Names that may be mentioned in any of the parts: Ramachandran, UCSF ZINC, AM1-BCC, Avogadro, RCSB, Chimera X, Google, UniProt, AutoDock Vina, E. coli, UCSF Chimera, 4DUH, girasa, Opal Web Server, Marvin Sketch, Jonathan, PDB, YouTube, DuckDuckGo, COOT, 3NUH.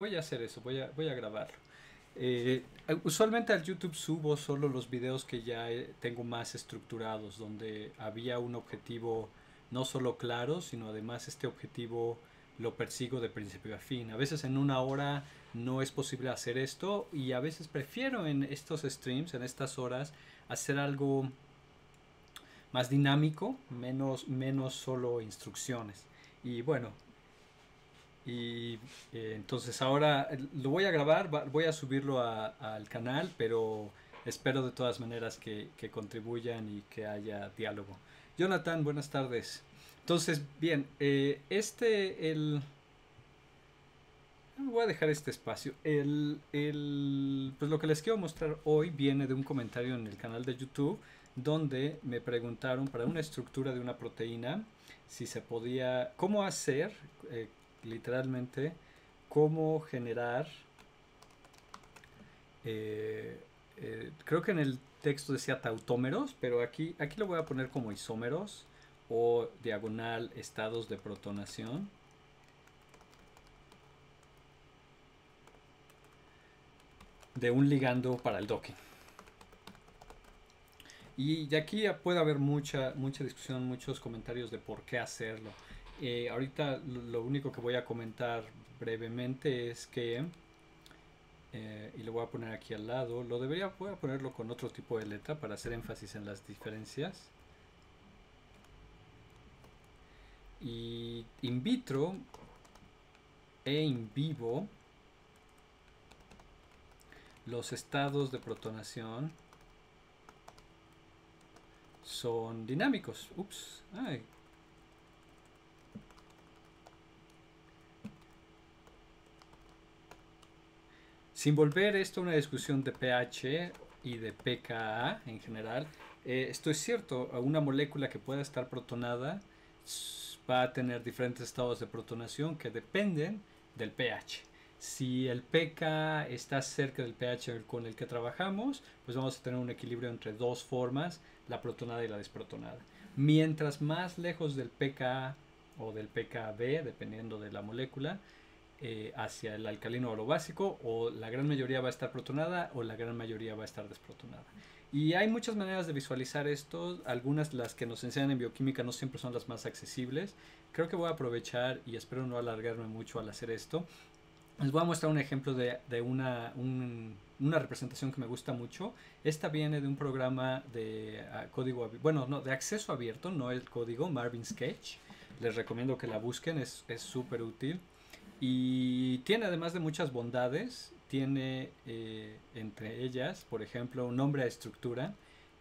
Voy a hacer eso, voy a grabarlo. Usualmente al YouTube subo solo los videos que ya tengo más estructurados, donde había un objetivo no solo claro, sino además este objetivo lo persigo de principio a fin. A veces en una hora no es posible hacer esto y a veces prefiero en estos streams, en estas horas, hacer algo más dinámico, menos solo instrucciones. Y bueno, entonces ahora lo voy a grabar, voy a subirlo al canal, pero espero de todas maneras que contribuyan y que haya diálogo. Jonathan, buenas tardes. Entonces, bien, voy a dejar este espacio. Pues lo que les quiero mostrar hoy viene de un comentario en el canal de YouTube, donde me preguntaron para una estructura de una proteína, si se podía, cómo hacer, literalmente, cómo generar, creo que en el texto decía tautómeros, pero aquí lo voy a poner como isómeros, o diagonal estados de protonación. De un ligando para el docking. Y aquí puede haber mucha discusión, muchos comentarios de por qué hacerlo. Ahorita lo único que voy a comentar brevemente es que, y lo voy a poner aquí al lado, voy a ponerlo con otro tipo de letra para hacer énfasis en las diferencias. Y in vitro e in vivo, los estados de protonación son dinámicos. Ups. Ay. Sin volver esto a una discusión de pH y de pKa en general, esto es cierto, una molécula que pueda estar protonada va a tener diferentes estados de protonación que dependen del pH. Si el pKa está cerca del pH con el que trabajamos, pues vamos a tener un equilibrio entre dos formas, la protonada y la desprotonada. Mientras más lejos del pKa o del pKb, dependiendo de la molécula, hacia el alcalino o lo básico, o la gran mayoría va a estar protonada o la gran mayoría va a estar desprotonada. Y hay muchas maneras de visualizar esto, algunas las que nos enseñan en bioquímica no siempre son las más accesibles. Creo que voy a aprovechar y espero no alargarme mucho al hacer esto. Les voy a mostrar un ejemplo de una representación que me gusta mucho. Esta viene de un programa de código, bueno, no, de acceso abierto, no el código, Marvin Sketch. Les recomiendo que la busquen, es súper útil. Y tiene, además de muchas bondades, tiene entre ellas, por ejemplo, un nombre a estructura.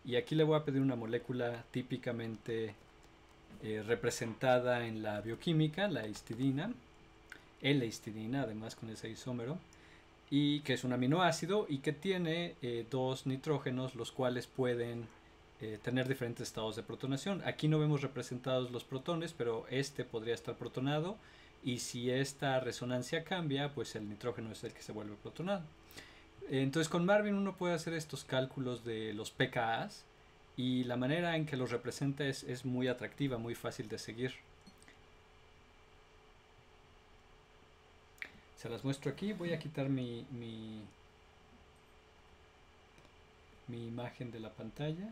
Y aquí le voy a pedir una molécula típicamente representada en la bioquímica, la histidina, L-histidina, además con ese isómero, y que es un aminoácido y que tiene dos nitrógenos, los cuales pueden tener diferentes estados de protonación. Aquí no vemos representados los protones, pero este podría estar protonado. Y si esta resonancia cambia, pues el nitrógeno es el que se vuelve protonado. Entonces con Marvin uno puede hacer estos cálculos de los pKas y la manera en que los representa es muy atractiva, muy fácil de seguir. Se las muestro aquí. Voy a quitar mi imagen de la pantalla.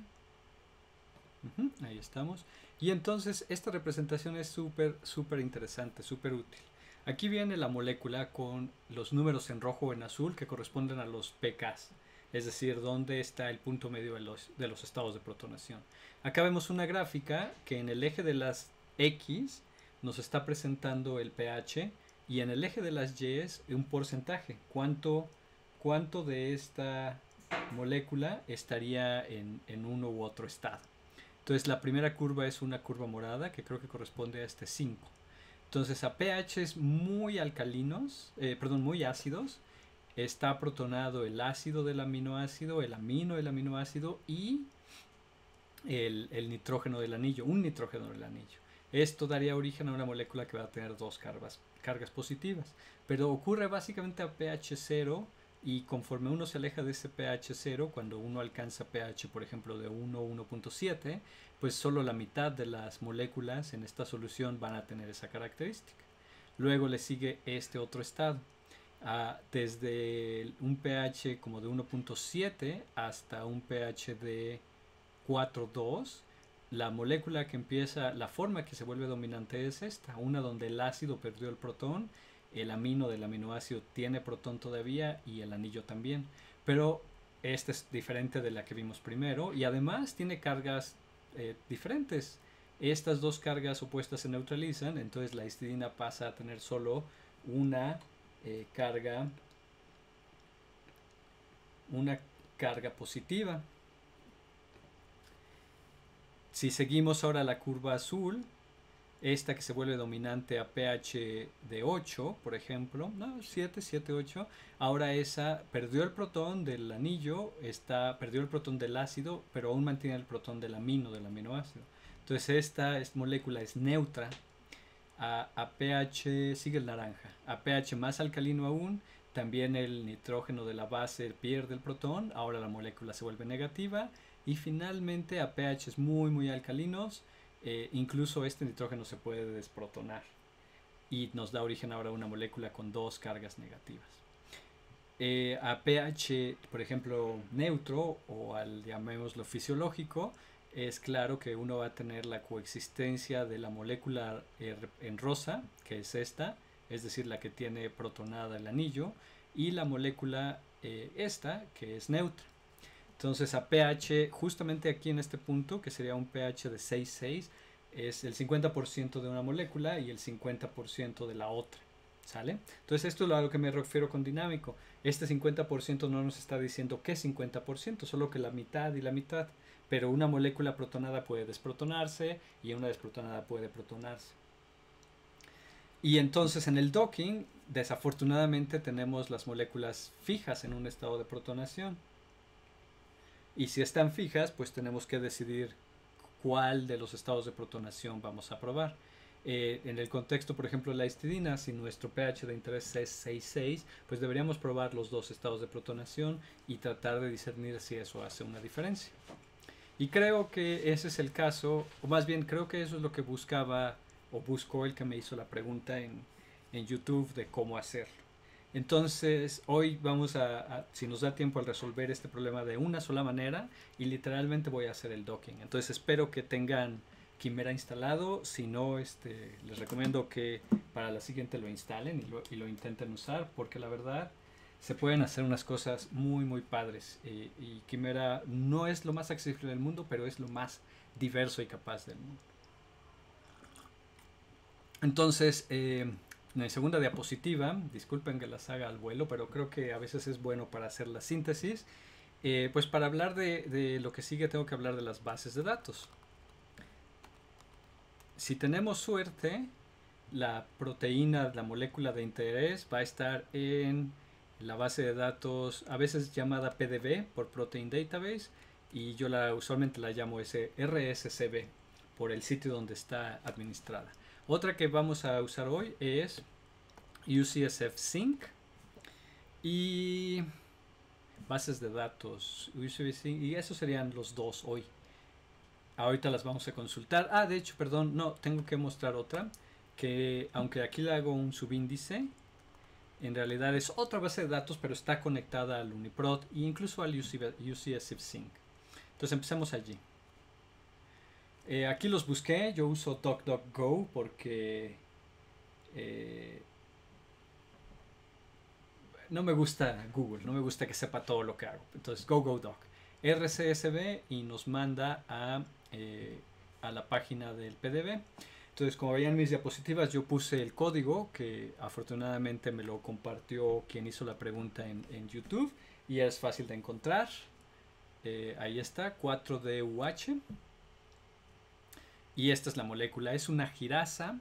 Ahí estamos. Y entonces esta representación es súper interesante, súper útil. Aquí viene la molécula con los números en rojo o en azul que corresponden a los pKs, es decir, dónde está el punto medio de los estados de protonación. Acá vemos una gráfica que en el eje de las X nos está presentando el pH y en el eje de las Y un porcentaje, cuánto de esta molécula estaría en uno u otro estado. Entonces la primera curva es una curva morada que creo que corresponde a este 5. Entonces a pHs muy alcalinos, muy ácidos, está protonado el ácido del aminoácido, el amino del aminoácido y el nitrógeno del anillo, un nitrógeno del anillo. Esto daría origen a una molécula que va a tener dos cargas positivas. Pero ocurre básicamente a pH 0 y conforme uno se aleja de ese pH 0, cuando uno alcanza pH, por ejemplo, de 1 o 1.7, pues solo la mitad de las moléculas en esta solución van a tener esa característica. Luego le sigue este otro estado. desde un pH como de 1.7 hasta un pH de 4.2, la molécula que empieza, la forma que se vuelve dominante es esta, una donde el ácido perdió el protón, el amino del aminoácido tiene protón todavía y el anillo también, pero esta es diferente de la que vimos primero y además tiene cargas diferentes. Estas dos cargas opuestas se neutralizan, entonces la histidina pasa a tener solo una carga positiva. Si seguimos ahora la curva azul, esta que se vuelve dominante a pH de 8, por ejemplo, no, 7, 8, ahora esa perdió el protón del anillo, perdió el protón del ácido, pero aún mantiene el protón del amino, del aminoácido. Entonces esta molécula es neutra a pH, sigue el naranja, a pH más alcalino aún, también el nitrógeno de la base pierde el protón, ahora la molécula se vuelve negativa y finalmente a pHs muy muy alcalinos, incluso este nitrógeno se puede desprotonar y nos da origen ahora a una molécula con dos cargas negativas. A pH, por ejemplo, neutro o al llamémoslo fisiológico, es claro que uno va a tener la coexistencia de la molécula en rosa, que es esta, es decir, la que tiene protonada el anillo, y la molécula esta, que es neutra. Entonces a pH, justamente aquí en este punto, que sería un pH de 6,6, es el 50% de una molécula y el 50% de la otra. ¿Sale? Entonces esto es a lo que me refiero con dinámico. Este 50% no nos está diciendo qué 50%, solo que la mitad y la mitad. Pero una molécula protonada puede desprotonarse y una desprotonada puede protonarse. Y entonces en el docking, desafortunadamente tenemos las moléculas fijas en un estado de protonación. Y si están fijas, pues tenemos que decidir cuál de los estados de protonación vamos a probar. En el contexto, por ejemplo, de la histidina, si nuestro pH de interés es 6,6, pues deberíamos probar los dos estados de protonación y tratar de discernir si eso hace una diferencia. Y creo que ese es el caso, o más bien creo que eso es lo que buscaba o buscó el que me hizo la pregunta en YouTube de cómo hacerlo. Entonces hoy vamos a, si nos da tiempo, a resolver este problema de una sola manera y literalmente voy a hacer el docking. Entonces espero que tengan Chimera instalado, si no, les recomiendo que para la siguiente lo instalen y lo intenten usar, porque la verdad se pueden hacer unas cosas muy muy padres y Chimera no es lo más accesible del mundo, pero es lo más diverso y capaz del mundo. Entonces en la segunda diapositiva, disculpen que las haga al vuelo, pero creo que a veces es bueno para hacer la síntesis. Pues para hablar de lo que sigue tengo que hablar de las bases de datos. Si tenemos suerte, la proteína, la molécula de interés, va a estar en la base de datos, a veces llamada PDB por Protein Database, y yo usualmente la llamo RSCB por el sitio donde está administrada. Otra que vamos a usar hoy es UCSF ZINC y bases de datos, y esos serían los dos hoy. Ahorita las vamos a consultar. Ah, de hecho, perdón, no, tengo que mostrar otra, que aunque aquí le hago un subíndice, en realidad es otra base de datos, pero está conectada al UniProt e incluso al UCSF ZINC. Entonces empezamos allí. Aquí los busqué, yo uso DuckDuckGo porque no me gusta Google, no me gusta que sepa todo lo que hago. Entonces GoGoDuck. RCSB y nos manda a la página del PDB. Entonces, como veían mis diapositivas, yo puse el código que afortunadamente me lo compartió quien hizo la pregunta en YouTube y es fácil de encontrar. Ahí está, 4DUH, y esta es la molécula, es una girasa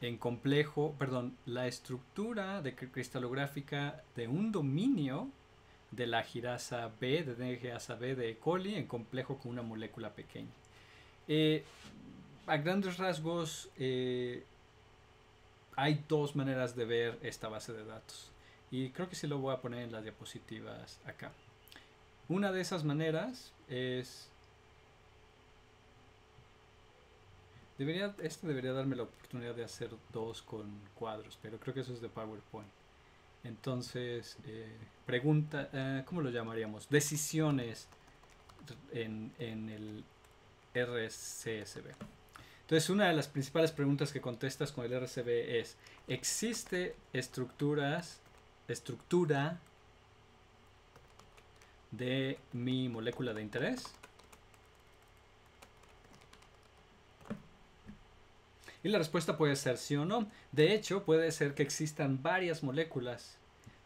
en complejo, perdón, la estructura de cristalográfica de un dominio de la girasa B, de DGasa B de E. coli, en complejo con una molécula pequeña. A grandes rasgos, hay dos maneras de ver esta base de datos. Y creo que sí lo voy a poner en las diapositivas acá. Una de esas maneras es... debería darme la oportunidad de hacer dos con cuadros, pero creo que eso es de PowerPoint. Entonces, pregunta, ¿cómo lo llamaríamos? Decisiones en el RCSB. Entonces, una de las principales preguntas que contestas con el RCSB es, ¿existe estructura de mi molécula de interés? Y la respuesta puede ser sí o no. De hecho, puede ser que existan varias moléculas.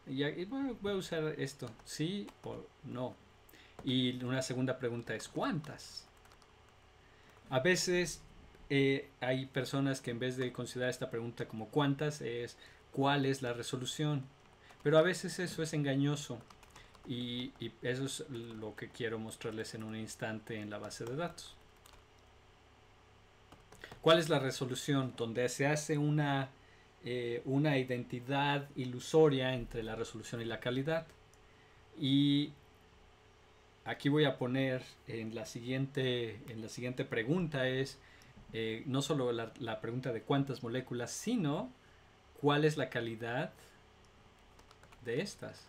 Y bueno, voy a usar esto, sí o no. Y una segunda pregunta es, ¿cuántas? A veces hay personas que en vez de considerar esta pregunta como ¿cuántas? Es ¿cuál es la resolución? Pero a veces eso es engañoso. Y eso es lo que quiero mostrarles en un instante en la base de datos. ¿Cuál es la resolución? Donde se hace una identidad ilusoria entre la resolución y la calidad. Y aquí voy a poner en la siguiente pregunta es no solo la pregunta de cuántas moléculas, sino cuál es la calidad de estas.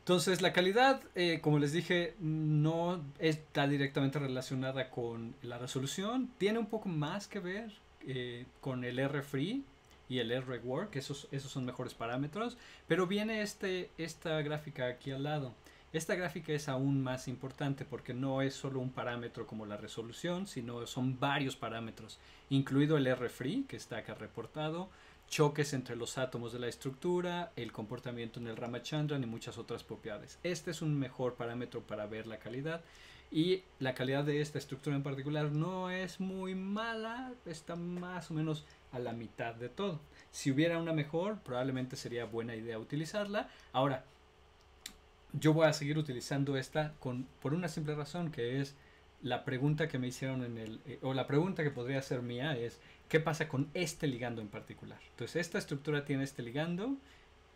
Entonces, la calidad, como les dije, no está directamente relacionada con la resolución. Tiene un poco más que ver con el R-free y el R-work. Esos son mejores parámetros. Pero viene esta gráfica aquí al lado. Esta gráfica es aún más importante porque no es solo un parámetro como la resolución, sino son varios parámetros, incluido el R-free, que está acá reportado, choques entre los átomos de la estructura, el comportamiento en el Ramachandran y muchas otras propiedades. Este es un mejor parámetro para ver la calidad, y la calidad de esta estructura en particular no es muy mala, está más o menos a la mitad de todo. Si hubiera una mejor, probablemente sería buena idea utilizarla. Ahora, yo voy a seguir utilizando esta por una simple razón, que es la pregunta que me hicieron o la pregunta que podría ser mía es, ¿qué pasa con este ligando en particular? Entonces, esta estructura tiene este ligando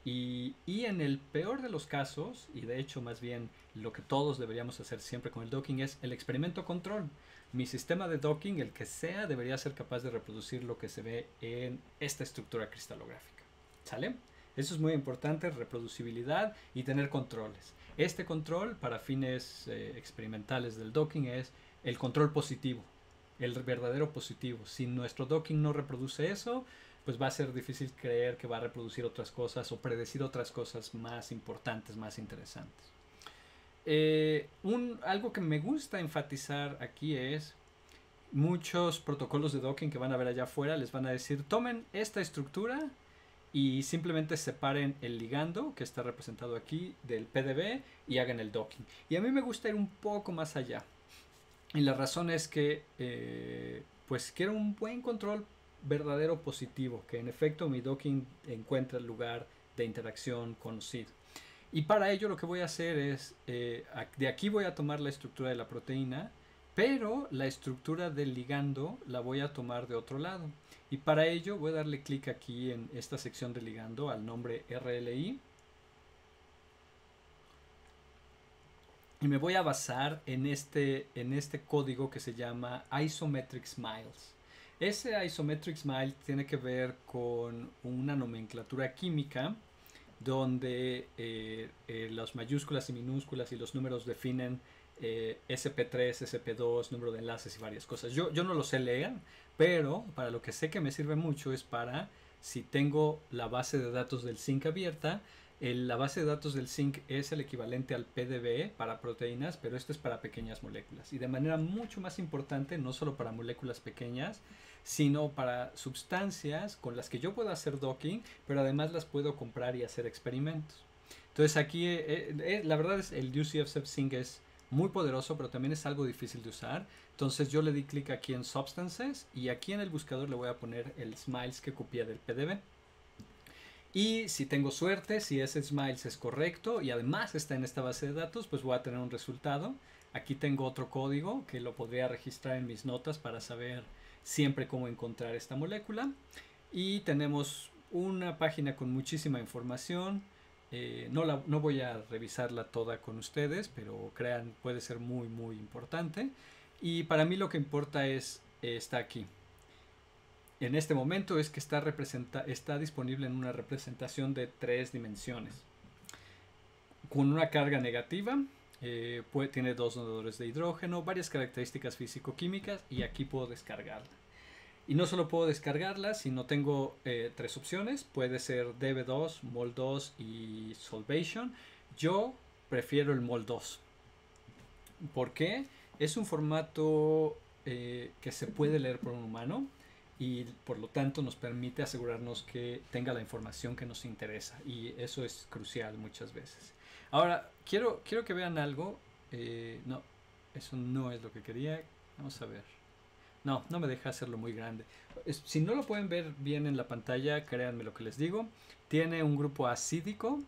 y en el peor de los casos, y de hecho más bien lo que todos deberíamos hacer siempre con el docking es el experimento control. Mi sistema de docking, el que sea, debería ser capaz de reproducir lo que se ve en esta estructura cristalográfica. ¿Sale? Eso es muy importante, reproducibilidad y tener controles. Este control para fines experimentales del docking es el control positivo, el verdadero positivo. Si nuestro docking no reproduce eso, pues va a ser difícil creer que va a reproducir otras cosas o predecir otras cosas más importantes, más interesantes. Algo que me gusta enfatizar aquí es, muchos protocolos de docking que van a ver allá afuera les van a decir, tomen esta estructura y simplemente separen el ligando, que está representado aquí, del PDB y hagan el docking. Y a mí me gusta ir un poco más allá. Y la razón es que pues quiero un buen control verdadero positivo, que en efecto mi docking encuentre el lugar de interacción conocido. Y para ello lo que voy a hacer es, de aquí voy a tomar la estructura de la proteína, pero la estructura del ligando la voy a tomar de otro lado. Y para ello voy a darle clic aquí en esta sección de ligando al nombre RLI. Y me voy a basar en este código que se llama Isometric Smiles. Ese Isometric Smile tiene que ver con una nomenclatura química donde las mayúsculas y minúsculas y los números definen SP3, SP2, número de enlaces y varias cosas. Yo no lo sé leer, pero para lo que sé que me sirve mucho es para, si tengo la base de datos del ZINC abierta, la base de datos del ZINC es el equivalente al PDB para proteínas, pero esto es para pequeñas moléculas. Y de manera mucho más importante, no solo para moléculas pequeñas, sino para sustancias con las que yo puedo hacer docking, pero además las puedo comprar y hacer experimentos. Entonces aquí, la verdad es el UCSF ZINC es muy poderoso, pero también es algo difícil de usar. Entonces yo le di clic aquí en Substances y aquí en el buscador le voy a poner el Smiles que copié del PDB. Y si tengo suerte, si ese Smiles es correcto y además está en esta base de datos, pues voy a tener un resultado. Aquí tengo otro código que lo podría registrar en mis notas para saber siempre cómo encontrar esta molécula. Y tenemos una página con muchísima información. No voy a revisarla toda con ustedes, pero crean, puede ser muy, muy importante. Y para mí lo que importa es está aquí. en este momento es que está disponible en una representación de 3 dimensiones. Con una carga negativa, tiene 2 nodos de hidrógeno, varias características físico-químicas, y aquí puedo descargarla. Y no solo puedo descargarla, sino tengo 3 opciones. Puede ser DB2, MOL2 y Solvation. Yo prefiero el MOL2. ¿Por qué? Es un formato que se puede leer por un humano y por lo tanto nos permite asegurarnos que tenga la información que nos interesa, y eso es crucial muchas veces. Ahora, quiero que vean algo. No, eso no es lo que quería. Vamos a ver. No, no me deja hacerlo muy grande. Si no lo pueden ver bien en la pantalla, créanme lo que les digo. Tiene un grupo acídico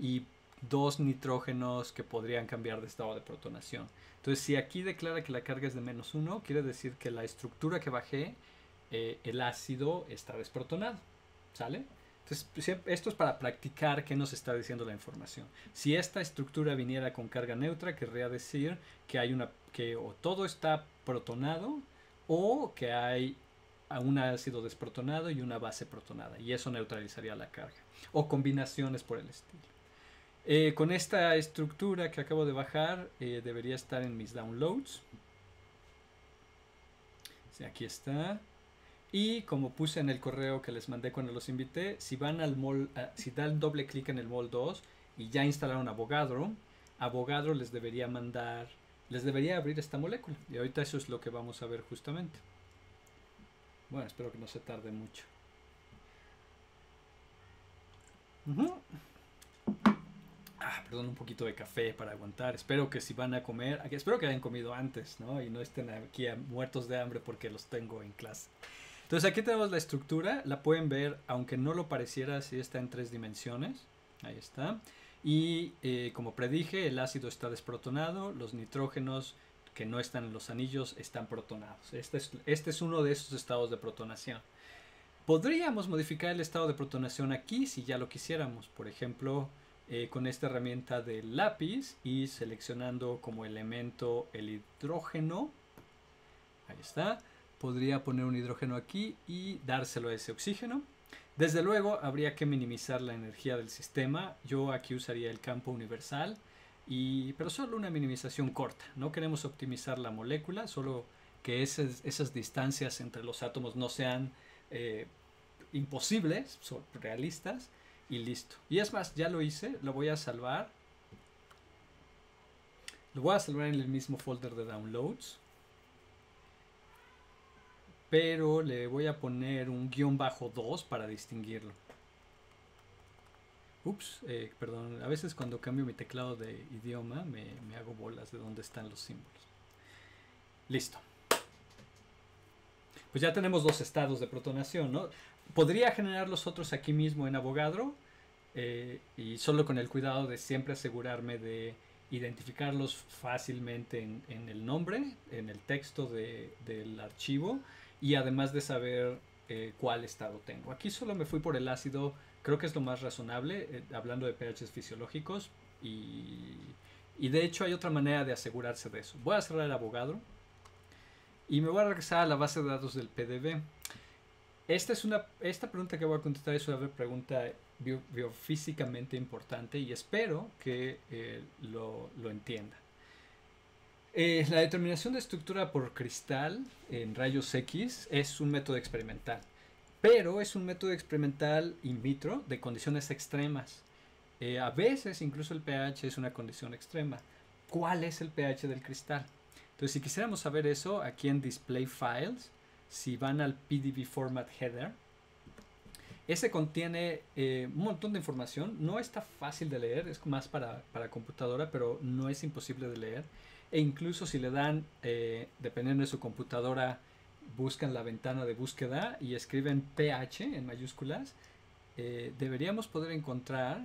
y 2 nitrógenos que podrían cambiar de estado de protonación. Entonces, si aquí declara que la carga es de -1, quiere decir que la estructura que bajé, el ácido, está desprotonado. ¿Sale? Entonces, esto es para practicar qué nos está diciendo la información. Si esta estructura viniera con carga neutra, querría decir que hay que todo está protonado, o que hay un ácido desprotonado y una base protonada, y eso neutralizaría la carga, o combinaciones por el estilo. Con esta estructura que acabo de bajar, debería estar en mis downloads. Sí, aquí está. Y como puse en el correo que les mandé cuando los invité, si van al si dan doble clic en el MOL2 y ya instalaron Avogadro, Avogadro les debería mandar, les debería abrir esta molécula. Y ahorita eso es lo que vamos a ver justamente. Bueno, espero que no se tarde mucho. Perdón, un poquito de café para aguantar. Espero que si van a comer, espero que hayan comido antes, ¿no? Y no estén aquí muertos de hambre porque los tengo en clase. Entonces aquí tenemos la estructura, la pueden ver, aunque no lo pareciera, si está en 3 dimensiones. Ahí está. Y como predije, el ácido está desprotonado, los nitrógenos que no están en los anillos están protonados. Este es uno de esos estados de protonación. Podríamos modificar el estado de protonación aquí si ya lo quisiéramos. Por ejemplo, con esta herramienta de lápiz y seleccionando como elemento el hidrógeno, ahí está, podría poner un hidrógeno aquí y dárselo a ese oxígeno. Desde luego habría que minimizar la energía del sistema. Yo aquí usaría el campo universal, pero solo una minimización corta. No queremos optimizar la molécula, solo que esas distancias entre los átomos no sean imposibles, son realistas. Y listo. Y es más, ya lo hice, lo voy a salvar. Lo voy a salvar en el mismo folder de downloads. Pero le voy a poner un _2 para distinguirlo. Ups, perdón. A veces cuando cambio mi teclado de idioma me hago bolas de dónde están los símbolos. Listo. Pues ya tenemos 2 estados de protonación, ¿no? Podría generar los otros aquí mismo en Avogadro, y solo con el cuidado de siempre asegurarme de identificarlos fácilmente en el nombre, en el texto del archivo, y además de saber cuál estado tengo. Aquí solo me fui por el ácido, creo que es lo más razonable, hablando de pHs fisiológicos, y de hecho hay otra manera de asegurarse de eso. Voy a cerrar el Avogadro y me voy a regresar a la base de datos del PDB. Esta pregunta que voy a contestar es una pregunta biofísicamente importante, y espero que lo entienda. La determinación de estructura por cristal en rayos X es un método experimental, pero es un método experimental in vitro de condiciones extremas. A veces incluso el pH es una condición extrema. ¿Cuál es el pH del cristal? Entonces, si quisiéramos saber eso, aquí en Display Files, si van al PDB Format Header, ese contiene un montón de información. No está fácil de leer, es más para computadora, pero no es imposible de leer. E incluso si le dan, dependiendo de su computadora, buscan la ventana de búsqueda y escriben pH en mayúsculas, deberíamos poder encontrar,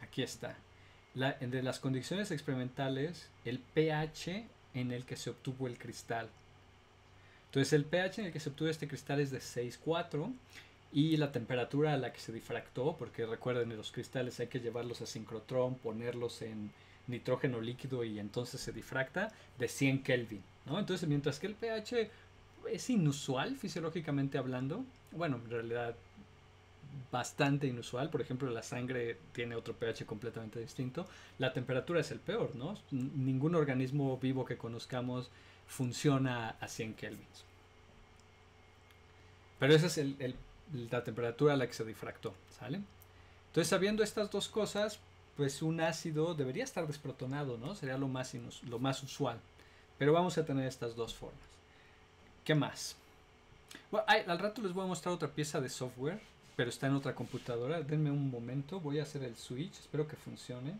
aquí está, entre las condiciones experimentales, el pH en el que se obtuvo el cristal. Entonces el pH en el que se obtuvo este cristal es de 6,4, y la temperatura a la que se difractó, porque recuerden, los cristales hay que llevarlos a sincrotrón, ponerlos en nitrógeno líquido y entonces se difracta, de 100 Kelvin, ¿no? Entonces mientras que el pH es inusual fisiológicamente hablando. Bueno, en realidad bastante inusual. Por ejemplo, la sangre tiene otro pH completamente distinto. La temperatura es el peor, ¿no? Ningún organismo vivo que conozcamos funciona a 100 kelvins. Pero esa es la temperatura a la que se difractó, ¿sale? Entonces, sabiendo estas dos cosas, pues un ácido debería estar desprotonado, ¿no? Sería lo más usual. Pero vamos a tener estas dos formas. ¿Qué más? Bueno, al rato les voy a mostrar otra pieza de software, pero está en otra computadora. Denme un momento, voy a hacer el switch, espero que funcione.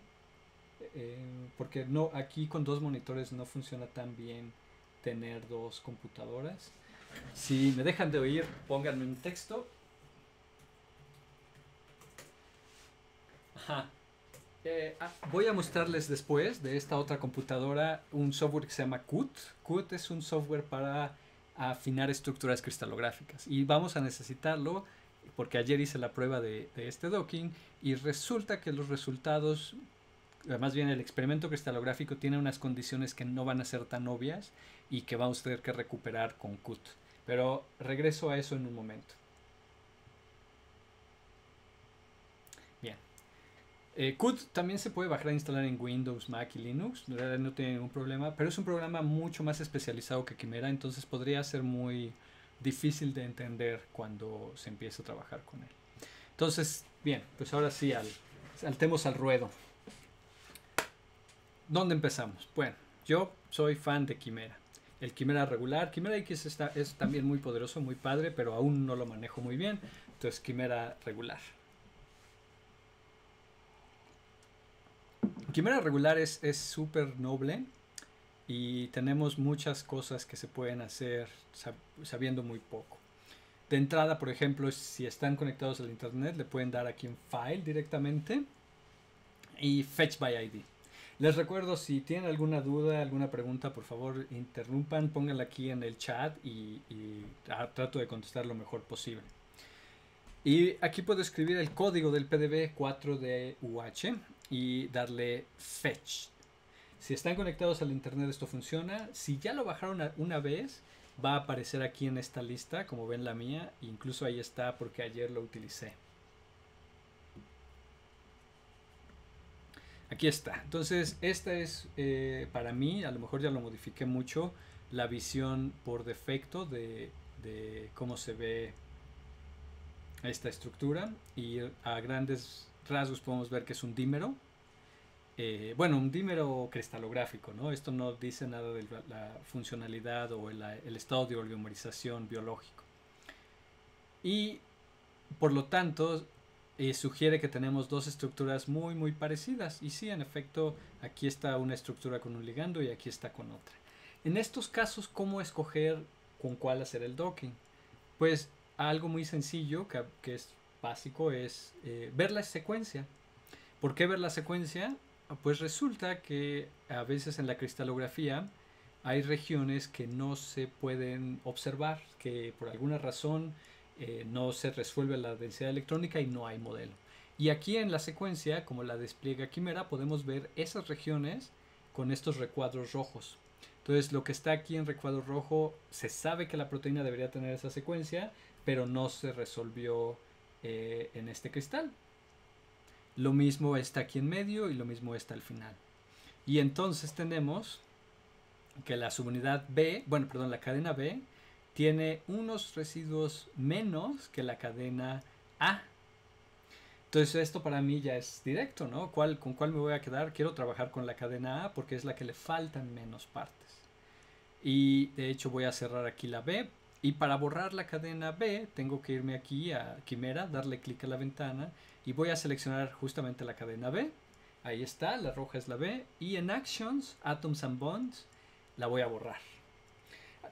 Porque no, aquí con dos monitores no funciona tan bien tener dos computadoras. Si me dejan de oír, pónganme un texto. Ajá. Voy a mostrarles después de esta otra computadora un software que se llama COOT. COOT es un software para afinar estructuras cristalográficas y vamos a necesitarlo porque ayer hice la prueba de este docking y resulta que los resultados, más bien el experimento cristalográfico, tiene unas condiciones que no van a ser tan obvias y que vamos a tener que recuperar con COOT. Pero regreso a eso en un momento. Bien. COOT también se puede bajar e instalar en Windows, Mac y Linux. No tiene ningún problema, pero es un programa mucho más especializado que Chimera, entonces podría ser muy difícil de entender cuando se empieza a trabajar con él. Entonces, bien, pues ahora sí, saltemos al ruedo. ¿Dónde empezamos? Bueno, yo soy fan de Chimera. El Chimera regular, Chimera X es también muy poderoso, muy padre, pero aún no lo manejo muy bien. Entonces, Chimera regular. Chimera regular es súper noble y tenemos muchas cosas que se pueden hacer sabiendo muy poco. De entrada, por ejemplo, si están conectados al internet, le pueden dar aquí en File directamente y Fetch by ID. Les recuerdo, si tienen alguna duda, alguna pregunta, por favor, interrumpan, pónganla aquí en el chat y trato de contestar lo mejor posible. Y aquí puedo escribir el código del PDB 4DUH y darle Fetch. Si están conectados al internet esto funciona. Si ya lo bajaron una vez, va a aparecer aquí en esta lista, como ven la mía. Incluso ahí está porque ayer lo utilicé. Aquí está. Entonces esta es para mí, a lo mejor ya lo modifiqué mucho, la visión por defecto de cómo se ve esta estructura, y a grandes rasgos podemos ver que es un dímero, bueno, un dímero cristalográfico, ¿no? Esto no dice nada de la funcionalidad o el estado de oligomerización biológico y por lo tanto sugiere que tenemos dos estructuras muy muy parecidas, y sí, en efecto, aquí está una estructura con un ligando y aquí está con otra. En estos casos, ¿cómo escoger con cuál hacer el docking? Pues algo muy sencillo, que es básico, es ver la secuencia. ¿Por qué ver la secuencia? Pues resulta que a veces en la cristalografía hay regiones que no se pueden observar, que por alguna razón no se resuelve la densidad electrónica y no hay modelo. Y aquí en la secuencia, como la despliega Chimera, podemos ver esas regiones con estos recuadros rojos. Entonces, lo que está aquí en recuadro rojo, se sabe que la proteína debería tener esa secuencia, pero no se resolvió en este cristal. Lo mismo está aquí en medio y lo mismo está al final. Y entonces tenemos que la subunidad B, bueno, perdón, la cadena B, tiene unos residuos menos que la cadena A. Entonces esto para mí ya es directo, ¿no? ¿Con cuál me voy a quedar? Quiero trabajar con la cadena A porque es la que le faltan menos partes. Y de hecho voy a cerrar aquí la B. Y para borrar la cadena B tengo que irme aquí a Chimera, darle clic a la ventana y voy a seleccionar justamente la cadena B. Ahí está, la roja es la B. Y en Actions, Atoms and Bonds, la voy a borrar.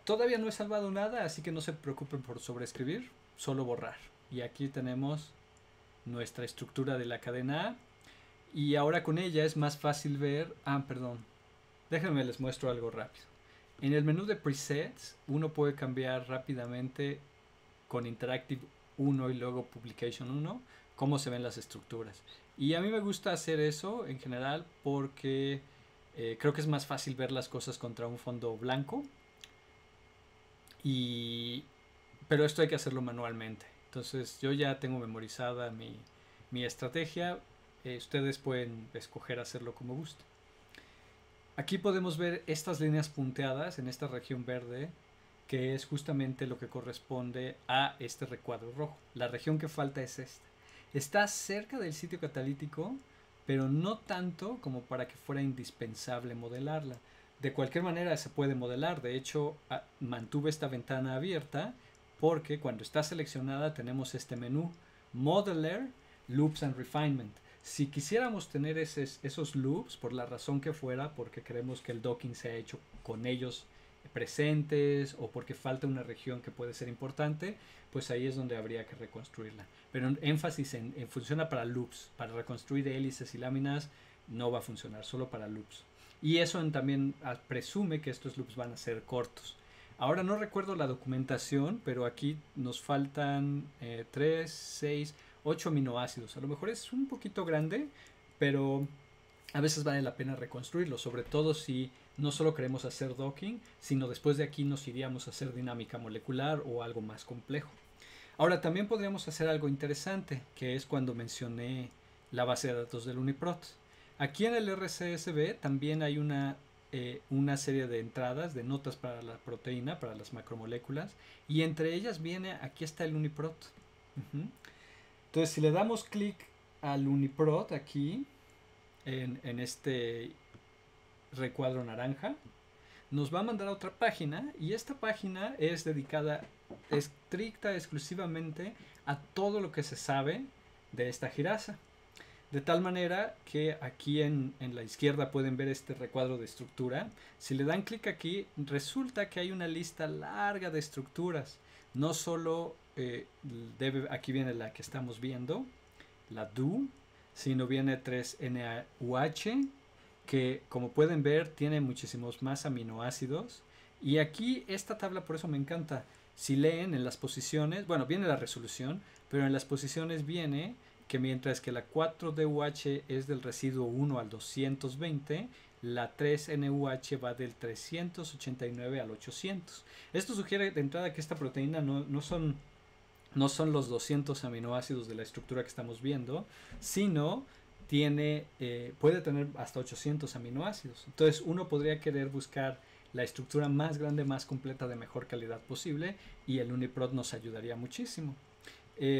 Todavía no he salvado nada, así que no se preocupen por sobreescribir, solo borrar. Y aquí tenemos nuestra estructura de la cadena A, y ahora con ella es más fácil ver. Perdón, déjenme les muestro algo rápido. En el menú de presets uno puede cambiar rápidamente con Interactive 1 y luego Publication 1 cómo se ven las estructuras, y a mí me gusta hacer eso en general porque creo que es más fácil ver las cosas contra un fondo blanco. Pero esto hay que hacerlo manualmente. Entonces yo ya tengo memorizada mi estrategia. Ustedes pueden escoger hacerlo como gusten. Aquí podemos ver estas líneas punteadas en esta región verde, que es justamente lo que corresponde a este recuadro rojo. La región que falta es esta. Está cerca del sitio catalítico, pero no tanto como para que fuera indispensable modelarla. De cualquier manera se puede modelar. De hecho, mantuve esta ventana abierta porque cuando está seleccionada tenemos este menú Modeler, Loops and Refinement. Si quisiéramos tener esos loops, por la razón que fuera, porque creemos que el docking se ha hecho con ellos presentes o porque falta una región que puede ser importante, pues ahí es donde habría que reconstruirla. Pero énfasis en funciona para loops, para reconstruir hélices y láminas no va a funcionar, solo para loops. Y eso también presume que estos loops van a ser cortos. Ahora no recuerdo la documentación, pero aquí nos faltan 3, 6, 8 aminoácidos. A lo mejor es un poquito grande, pero a veces vale la pena reconstruirlo, sobre todo si no solo queremos hacer docking, sino después de aquí nos iríamos a hacer dinámica molecular o algo más complejo. Ahora también podríamos hacer algo interesante, que es cuando mencioné la base de datos del UniProt. Aquí en el RCSB también hay una serie de entradas, de notas para la proteína, para las macromoléculas, y entre ellas viene, aquí está el UniProt. Entonces si le damos clic al UniProt aquí, en este recuadro naranja, nos va a mandar a otra página, y esta página es dedicada estricta exclusivamente a todo lo que se sabe de esta jirasa. De tal manera que aquí en la izquierda pueden ver este recuadro de estructura. Si le dan clic aquí, resulta que hay una lista larga de estructuras. No solo aquí viene la que estamos viendo, la DU, sino viene 3NUH, que como pueden ver tiene muchísimos más aminoácidos. Y aquí esta tabla, por eso me encanta, si leen en las posiciones, bueno, viene la resolución, pero en las posiciones viene que mientras que la 4DUH es del residuo 1 al 220, la 3NUH va del 389 al 800. Esto sugiere de entrada que esta proteína no son los 200 aminoácidos de la estructura que estamos viendo, sino puede tener hasta 800 aminoácidos. Entonces uno podría querer buscar la estructura más grande, más completa, de mejor calidad posible, y el UniProt nos ayudaría muchísimo.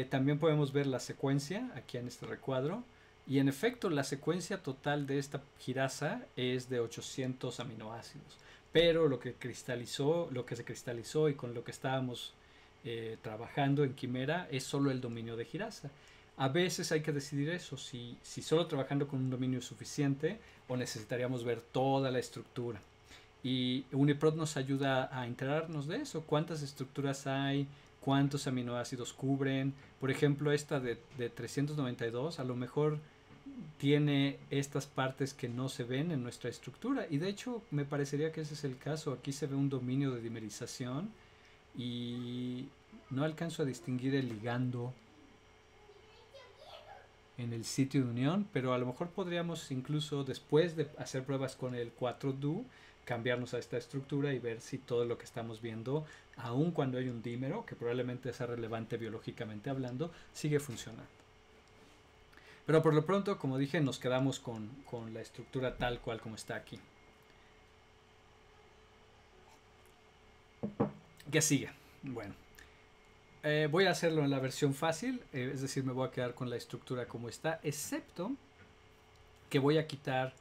También podemos ver la secuencia aquí en este recuadro, y en efecto la secuencia total de esta jirasa es de 800 aminoácidos, pero lo que se cristalizó y con lo que estábamos trabajando en Chimera es solo el dominio de jirasa. A veces hay que decidir eso, si solo trabajando con un dominio es suficiente o necesitaríamos ver toda la estructura. Y UniProt nos ayuda a enterarnos de eso, cuántas estructuras hay, cuántos aminoácidos cubren. Por ejemplo, esta de 392 a lo mejor tiene estas partes que no se ven en nuestra estructura, y de hecho me parecería que ese es el caso. Aquí se ve un dominio de dimerización y no alcanzo a distinguir el ligando en el sitio de unión, pero a lo mejor podríamos, incluso después de hacer pruebas con el 4DU, cambiarnos a esta estructura y ver si todo lo que estamos viendo, aun cuando hay un dímero, que probablemente sea relevante biológicamente hablando, sigue funcionando. Pero por lo pronto, como dije, nos quedamos con la estructura tal cual como está aquí. ¿Qué sigue? Bueno, voy a hacerlo en la versión fácil, es decir, me voy a quedar con la estructura como está, excepto que voy a quitar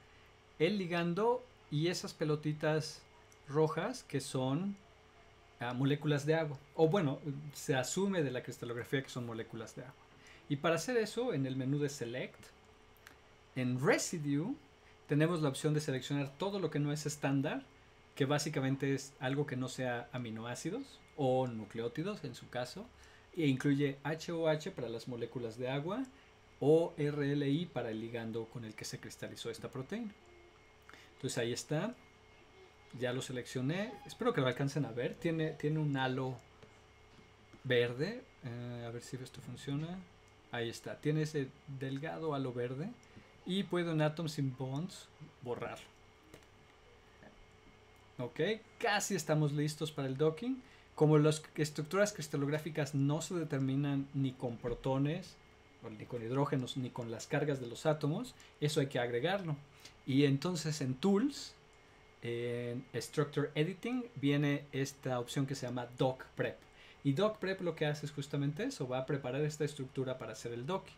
el ligando y esas pelotitas rojas que son moléculas de agua, o bueno, se asume de la cristalografía que son moléculas de agua. Y para hacer eso, en el menú de Select, en Residue, tenemos la opción de seleccionar todo lo que no es estándar, que básicamente es algo que no sea aminoácidos o nucleótidos en su caso, e incluye HOH para las moléculas de agua o RLI para el ligando con el que se cristalizó esta proteína. Entonces ahí está, ya lo seleccioné, espero que lo alcancen a ver, tiene un halo verde, a ver si esto funciona, ahí está, tiene ese delgado halo verde, y puedo en Atoms in Bonds borrarlo. Ok, casi estamos listos para el docking. Como las estructuras cristalográficas no se determinan ni con protones, ni con hidrógenos, ni con las cargas de los átomos, eso hay que agregarlo. Y entonces en Tools, en Structure Editing, viene esta opción que se llama Dock Prep. Y Dock Prep lo que hace es justamente eso, va a preparar esta estructura para hacer el docking.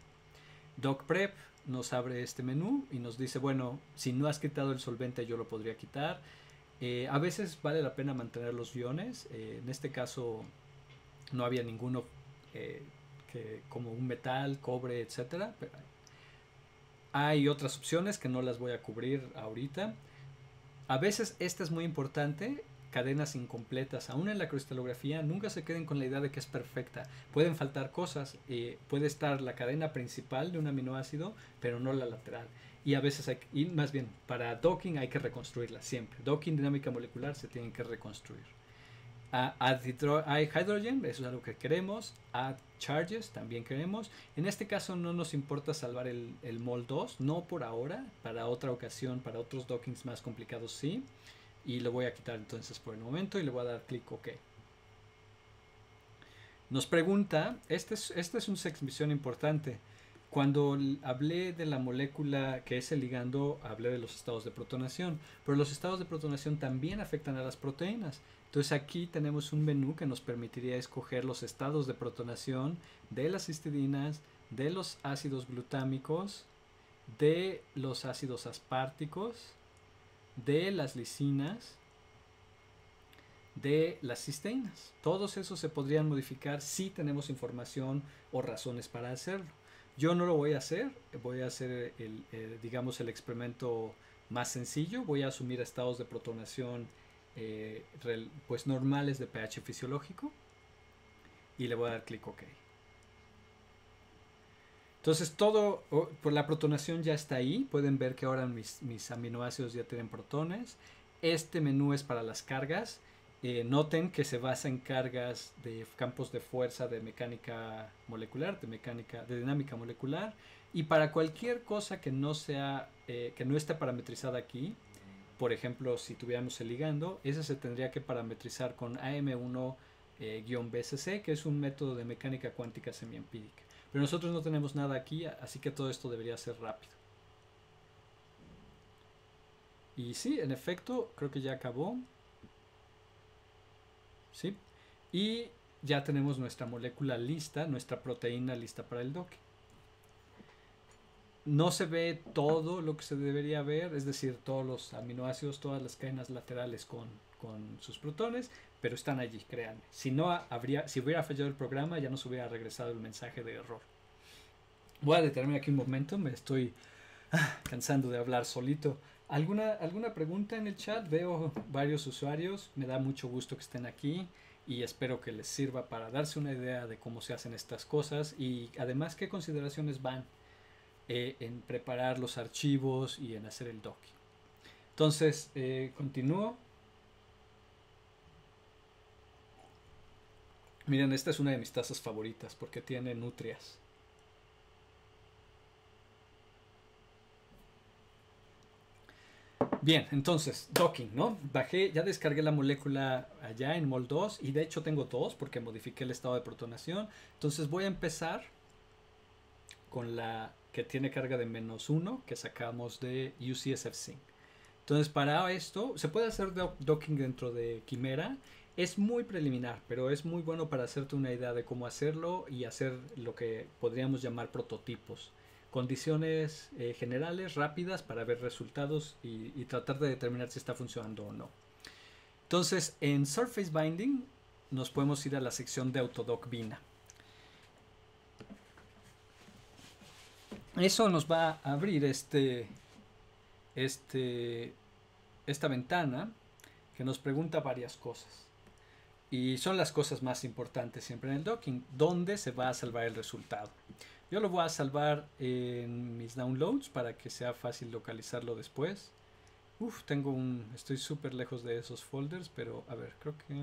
Dock Prep nos abre este menú y nos dice, bueno, si no has quitado el solvente yo lo podría quitar. A veces vale la pena mantener los iones, en este caso no había ninguno que, como un metal, cobre, etcétera. Pero hay otras opciones que no las voy a cubrir ahorita. A veces esta es muy importante, cadenas incompletas, aún en la cristalografía nunca se queden con la idea de que es perfecta, pueden faltar cosas, puede estar la cadena principal de un aminoácido pero no la lateral, y a veces hay que, y más bien para docking hay que reconstruirla siempre, docking, dinámica molecular se tienen que reconstruir. Add hydrogen, eso es algo que queremos. Add charges, también queremos. En este caso no nos importa salvar el mol 2, no por ahora, para otra ocasión, para otros dockings más complicados sí. Y lo voy a quitar entonces por el momento y le voy a dar clic OK. Nos pregunta, este es una sección importante. Cuando hablé de la molécula que es el ligando, hablé de los estados de protonación, pero los estados de protonación también afectan a las proteínas. Entonces aquí tenemos un menú que nos permitiría escoger los estados de protonación de las histidinas, de los ácidos glutámicos, de los ácidos aspárticos, de las lisinas, de las cisteinas. Todos esos se podrían modificar si tenemos información o razones para hacerlo. Yo no lo voy a hacer, voy a hacer digamos el experimento más sencillo, voy a asumir estados de protonación pues normales de pH fisiológico y le voy a dar clic OK. Entonces todo, por la protonación ya está ahí, pueden ver que ahora mis aminoácidos ya tienen protones. Este menú es para las cargas, noten que se basa en cargas de campos de fuerza de mecánica molecular, de dinámica molecular, y para cualquier cosa que no sea, que no esté parametrizada aquí, por ejemplo si tuviéramos el ligando, ese se tendría que parametrizar con AM1-BCC, que es un método de mecánica cuántica semiempírica. Pero nosotros no tenemos nada aquí, así que todo esto debería ser rápido. Y sí, en efecto, creo que ya acabó. Sí. Y ya tenemos nuestra molécula lista, nuestra proteína lista para el docking. No se ve todo lo que se debería ver, es decir, todos los aminoácidos, todas las cadenas laterales con sus protones, pero están allí, créanme. Si no, si hubiera fallado el programa, ya nos hubiera regresado el mensaje de error. Voy a detenerme aquí un momento, me estoy cansando de hablar solito. ¿Alguna pregunta en el chat? Veo varios usuarios, me da mucho gusto que estén aquí y espero que les sirva para darse una idea de cómo se hacen estas cosas y además qué consideraciones van en preparar los archivos y en hacer el docking. Entonces, continúo. Miren, esta es una de mis tazas favoritas porque tiene nutrias. Bien, entonces, docking, ¿no? Bajé, ya descargué la molécula allá en mol 2 y de hecho tengo 2 porque modifiqué el estado de protonación. Entonces voy a empezar con la que tiene carga de -1 que sacamos de UCSF ZINC. Entonces para esto, se puede hacer docking dentro de Chimera. Es muy preliminar, pero es muy bueno para hacerte una idea de cómo hacerlo y hacer lo que podríamos llamar prototipos. Condiciones generales, rápidas, para ver resultados y tratar de determinar si está funcionando o no. Entonces, en Surface Binding nos podemos ir a la sección de AutoDock Vina. Eso nos va a abrir esta ventana que nos pregunta varias cosas. Y son las cosas más importantes siempre en el docking. ¿Dónde se va a salvar el resultado? Yo lo voy a salvar en mis downloads para que sea fácil localizarlo después. Uf, estoy súper lejos de esos folders, pero a ver, creo que...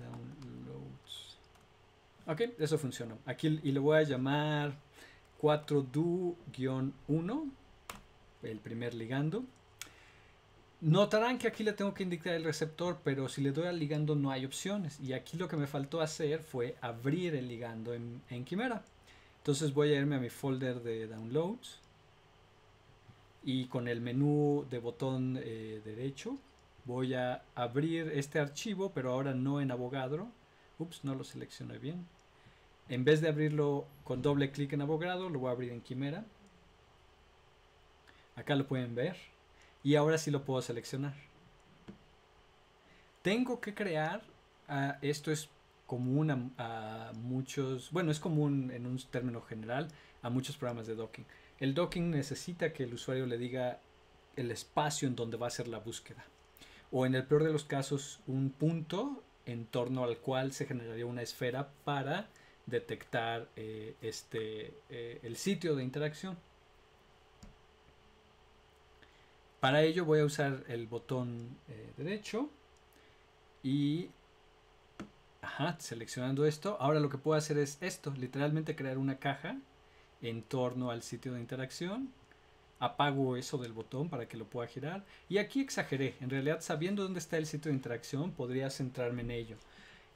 Downloads. Ok, eso funcionó. Aquí y le voy a llamar 4DU-1, el primer ligando. Notarán que aquí le tengo que indicar el receptor, pero si le doy al ligando no hay opciones. Y aquí lo que me faltó hacer fue abrir el ligando en Chimera. Entonces voy a irme a mi folder de downloads. Y con el menú de botón derecho voy a abrir este archivo, pero ahora no en Avogadro. Ups, no lo seleccioné bien. En vez de abrirlo con doble clic en Avogadro, lo voy a abrir en Chimera. Acá lo pueden ver. Y ahora sí lo puedo seleccionar. Tengo que crear, esto es común a muchos, bueno, es común en un término general a muchos programas de docking. El docking necesita que el usuario le diga el espacio en donde va a hacer la búsqueda. O en el peor de los casos, un punto en torno al cual se generaría una esfera para detectar el sitio de interacción. Para ello voy a usar el botón derecho y seleccionando esto. Ahora lo que puedo hacer es esto, literalmente crear una caja en torno al sitio de interacción. Apago eso del botón para que lo pueda girar. Y aquí exageré, en realidad sabiendo dónde está el sitio de interacción podría centrarme en ello.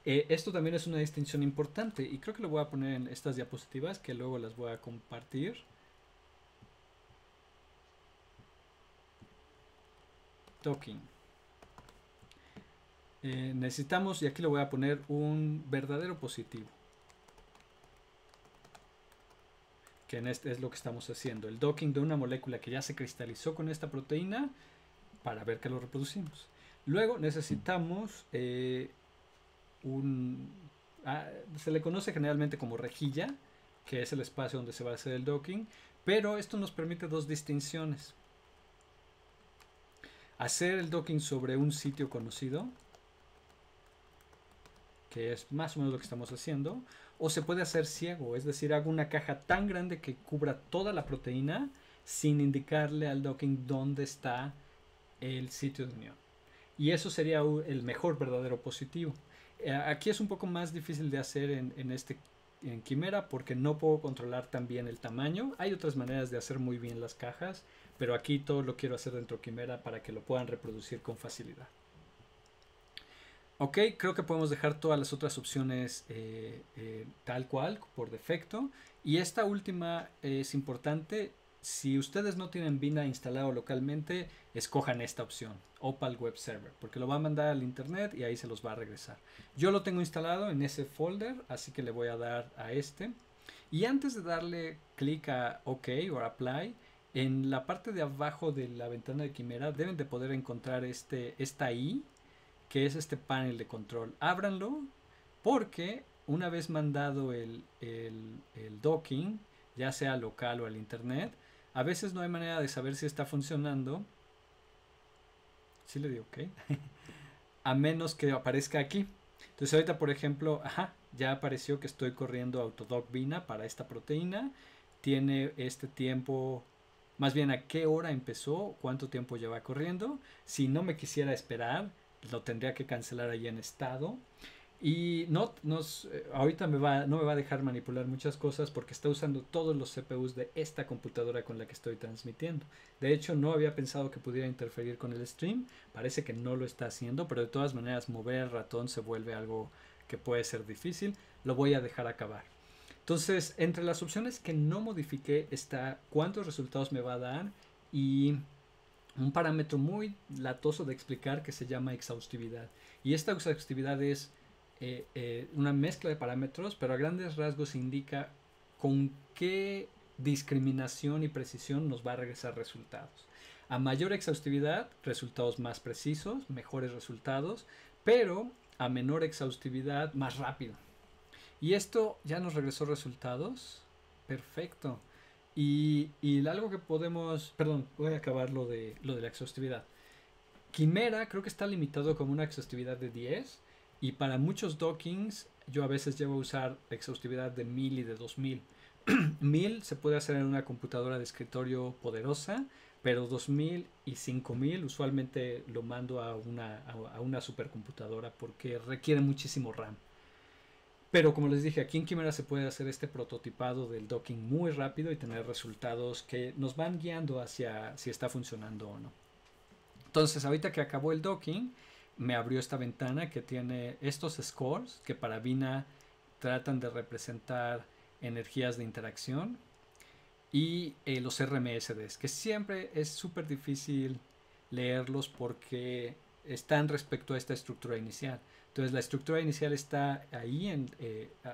Esto también es una distinción importante y creo que lo voy a poner en estas diapositivas que luego las voy a compartir. Docking. Necesitamos, y aquí le voy a poner un verdadero positivo, que en este es lo que estamos haciendo, el docking de una molécula que ya se cristalizó con esta proteína para ver que lo reproducimos. Luego necesitamos se le conoce generalmente como rejilla, que es el espacio donde se va a hacer el docking, pero esto nos permite dos distinciones. Hacer el docking sobre un sitio conocido, que es más o menos lo que estamos haciendo, o se puede hacer ciego, es decir, hago una caja tan grande que cubra toda la proteína sin indicarle al docking dónde está el sitio de unión. Y eso sería el mejor verdadero positivo. Aquí es un poco más difícil de hacer en Chimera porque no puedo controlar tan bien el tamaño. Hay otras maneras de hacer muy bien las cajas, pero aquí todo lo quiero hacer dentro de Chimera para que lo puedan reproducir con facilidad. Ok, creo que podemos dejar todas las otras opciones tal cual, por defecto. Y esta última es importante. Si ustedes no tienen Vina instalado localmente, escojan esta opción, Opal Web Server, porque lo va a mandar al internet y ahí se los va a regresar. Yo lo tengo instalado en ese folder, así que le voy a dar a este. Y antes de darle clic a OK o Apply, en la parte de abajo de la ventana de Chimera deben de poder encontrar esta I, que es este panel de control. Ábranlo, porque una vez mandado el docking, ya sea local o al internet, a veces no hay manera de saber si está funcionando. Sí le di OK. A menos que aparezca aquí. Entonces ahorita, por ejemplo, ya apareció que estoy corriendo AutoDock Vina para esta proteína. Tiene este tiempo... Más bien, ¿a qué hora empezó? ¿Cuánto tiempo lleva corriendo? Si no me quisiera esperar, lo tendría que cancelar ahí en estado. Y ahorita no me va a dejar manipular muchas cosas porque está usando todos los CPUs de esta computadora con la que estoy transmitiendo. De hecho, no había pensado que pudiera interferir con el stream. Parece que no lo está haciendo, pero de todas maneras mover el ratón se vuelve algo que puede ser difícil. Lo voy a dejar acabar. Entonces, entre las opciones que no modifiqué está cuántos resultados me va a dar y un parámetro muy latoso de explicar que se llama exhaustividad. Y esta exhaustividad es una mezcla de parámetros, pero a grandes rasgos indica con qué discriminación y precisión nos va a regresar resultados. A mayor exhaustividad, resultados más precisos, mejores resultados, pero a menor exhaustividad, más rápido. Y esto ya nos regresó resultados. Perfecto. Y algo que podemos... Perdón, voy a acabar lo de la exhaustividad. Chimera creo que está limitado como una exhaustividad de 10. Y para muchos dockings yo a veces llevo a usar exhaustividad de 1000 y de 2000. 1000 se puede hacer en una computadora de escritorio poderosa, pero 2000 y 5000 usualmente lo mando a una supercomputadora porque requiere muchísimo RAM. Pero como les dije, aquí en Chimera se puede hacer este prototipado del docking muy rápido y tener resultados que nos van guiando hacia si está funcionando o no. Entonces, ahorita que acabó el docking, me abrió esta ventana que tiene estos scores que para Vina tratan de representar energías de interacción y los RMSDs, que siempre es súper difícil leerlos porque están respecto a esta estructura inicial. Entonces la estructura inicial está ahí,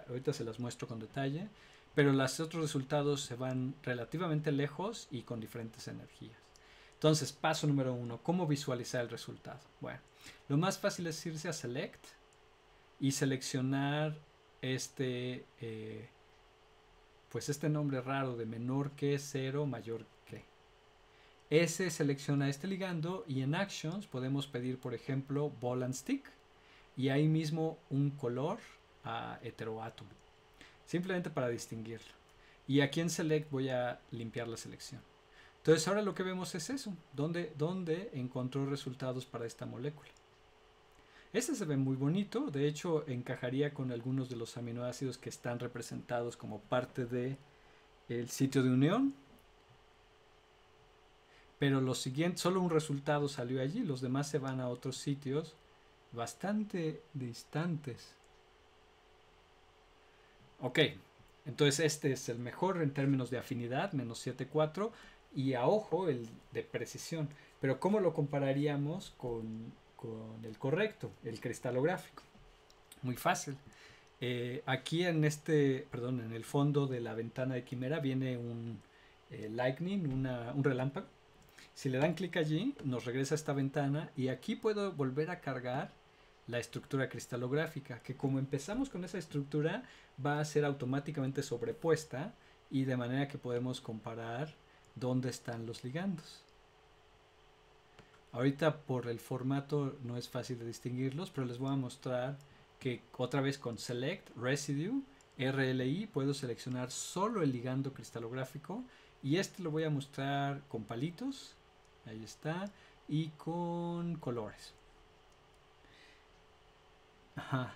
ahorita se las muestro con detalle, pero los otros resultados se van relativamente lejos y con diferentes energías. Entonces, paso número uno, ¿cómo visualizar el resultado? Bueno, lo más fácil es irse a Select y seleccionar este, pues este nombre raro de menor que 0, mayor que. Ese selecciona este ligando y en Actions podemos pedir, por ejemplo, Ball and Stick y ahí mismo un color a heteroátomo, simplemente para distinguirlo. Y aquí en Select voy a limpiar la selección. Entonces ahora lo que vemos es eso, donde encontró resultados para esta molécula. Este se ve muy bonito, de hecho encajaría con algunos de los aminoácidos que están representados como parte del sitio de unión. Pero lo siguiente, solo un resultado salió allí, los demás se van a otros sitios bastante distantes. Ok, entonces este es el mejor en términos de afinidad, menos 7,4. Y a ojo el de precisión, pero ¿cómo lo compararíamos con el correcto, el cristalográfico? Muy fácil. Aquí en este, perdón, en el fondo de la ventana de Chimera viene un lightning, un relámpago. Si le dan clic allí, nos regresa esta ventana y aquí puedo volver a cargar la estructura cristalográfica, que como empezamos con esa estructura va a ser automáticamente sobrepuesta y de manera que podemos comparar dónde están los ligandos. Ahorita por el formato no es fácil de distinguirlos, pero les voy a mostrar que otra vez con Select, Residue, RLI puedo seleccionar solo el ligando cristalográfico y este lo voy a mostrar con palitos, ahí está, y con colores. Ajá,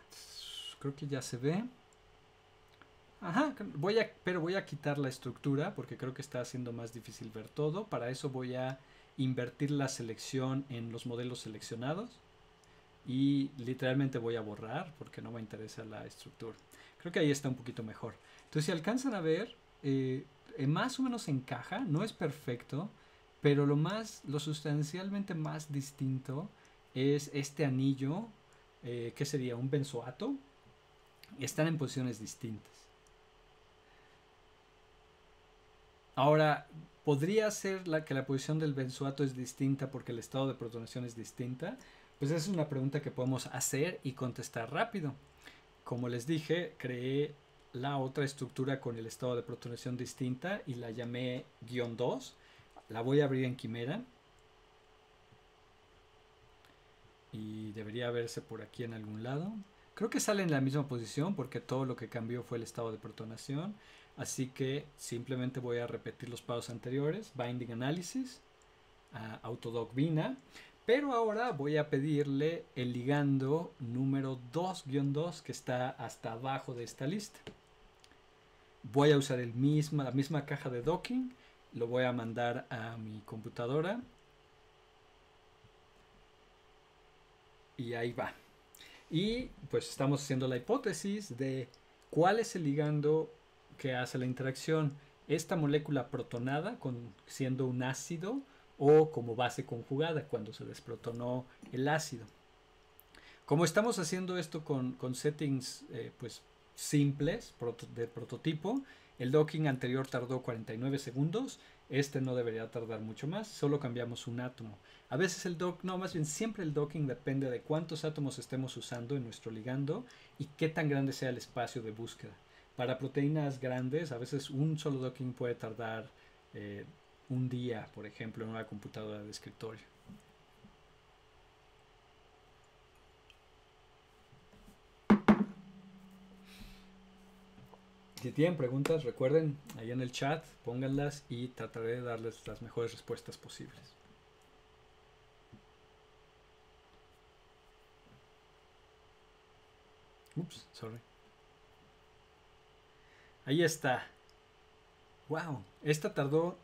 creo que ya se ve. Ajá, pero voy a quitar la estructura porque creo que está haciendo más difícil ver todo. Para eso voy a invertir la selección en los modelos seleccionados y literalmente voy a borrar porque no me interesa la estructura. Creo que ahí está un poquito mejor. Entonces si alcanzan a ver, más o menos encaja, no es perfecto, pero lo sustancialmente más distinto es este anillo, que sería un benzoato, están en posiciones distintas. Ahora, ¿podría ser que la posición del benzoato es distinta porque el estado de protonación es distinta? Pues esa es una pregunta que podemos hacer y contestar rápido. Como les dije, creé la otra estructura con el estado de protonación distinta y la llamé guión 2. La voy a abrir en Chimera. Y debería verse por aquí en algún lado. Creo que sale en la misma posición porque todo lo que cambió fue el estado de protonación. Así que simplemente voy a repetir los pasos anteriores, Binding Analysis, AutoDock Vina, pero ahora voy a pedirle el ligando número 2-2 que está hasta abajo de esta lista. Voy a usar la misma caja de docking, lo voy a mandar a mi computadora y ahí va. Y pues estamos haciendo la hipótesis de cuál es el ligando que hace la interacción, esta molécula protonada siendo un ácido o como base conjugada cuando se desprotonó el ácido. Como estamos haciendo esto con settings pues simples de prototipo, el docking anterior tardó 49 segundos, este no debería tardar mucho más, solo cambiamos un átomo. A veces siempre el docking depende de cuántos átomos estemos usando en nuestro ligando y qué tan grande sea el espacio de búsqueda. Para proteínas grandes, a veces un solo docking puede tardar un día, por ejemplo, en una computadora de escritorio. Si tienen preguntas, recuerden, ahí en el chat, pónganlas y trataré de darles las mejores respuestas posibles. Ups, sorry. Ahí está. Wow, esta tardó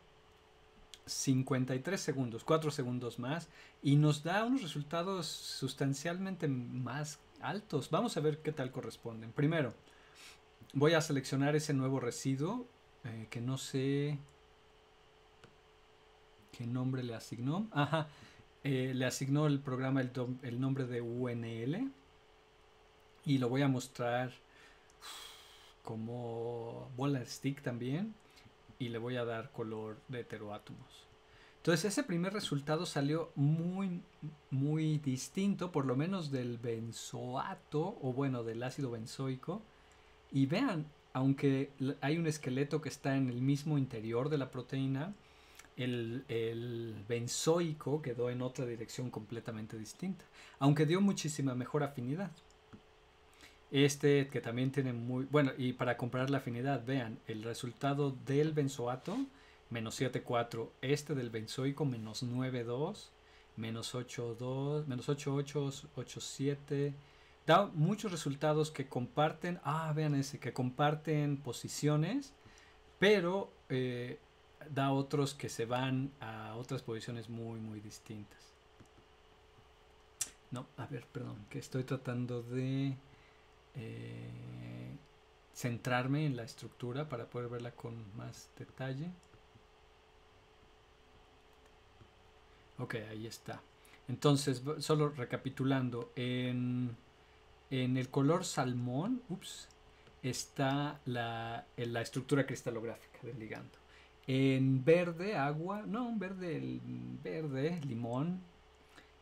53 segundos, 4 segundos más, y nos da unos resultados sustancialmente más altos. Vamos a ver qué tal corresponden. Primero, voy a seleccionar ese nuevo residuo que no sé qué nombre le asignó. Ajá, le asignó el programa el nombre de UNL, y lo voy a mostrar como bola stick también, y le voy a dar color de heteroátomos. Entonces ese primer resultado salió muy distinto, por lo menos del benzoato, o bueno, del ácido benzoico. Y vean, aunque hay un esqueleto que está en el mismo interior de la proteína, el benzoico quedó en otra dirección completamente distinta, aunque dio muchísima mejor afinidad. Este que también tiene muy... Bueno, y para comparar la afinidad, vean, el resultado del benzoato, menos 7,4. Este del benzoico, menos 9,2. Menos 8,2. Menos 8,8, 8,7. Da muchos resultados que comparten... Ah, vean ese, que comparten posiciones, pero da otros que se van a otras posiciones muy distintas. No, a ver, perdón, que estoy tratando de... centrarme en la estructura para poder verla con más detalle. Ok, ahí está. Entonces, solo recapitulando, en el color salmón está la estructura cristalográfica del ligando. En verde agua, no, en verde, el verde limón,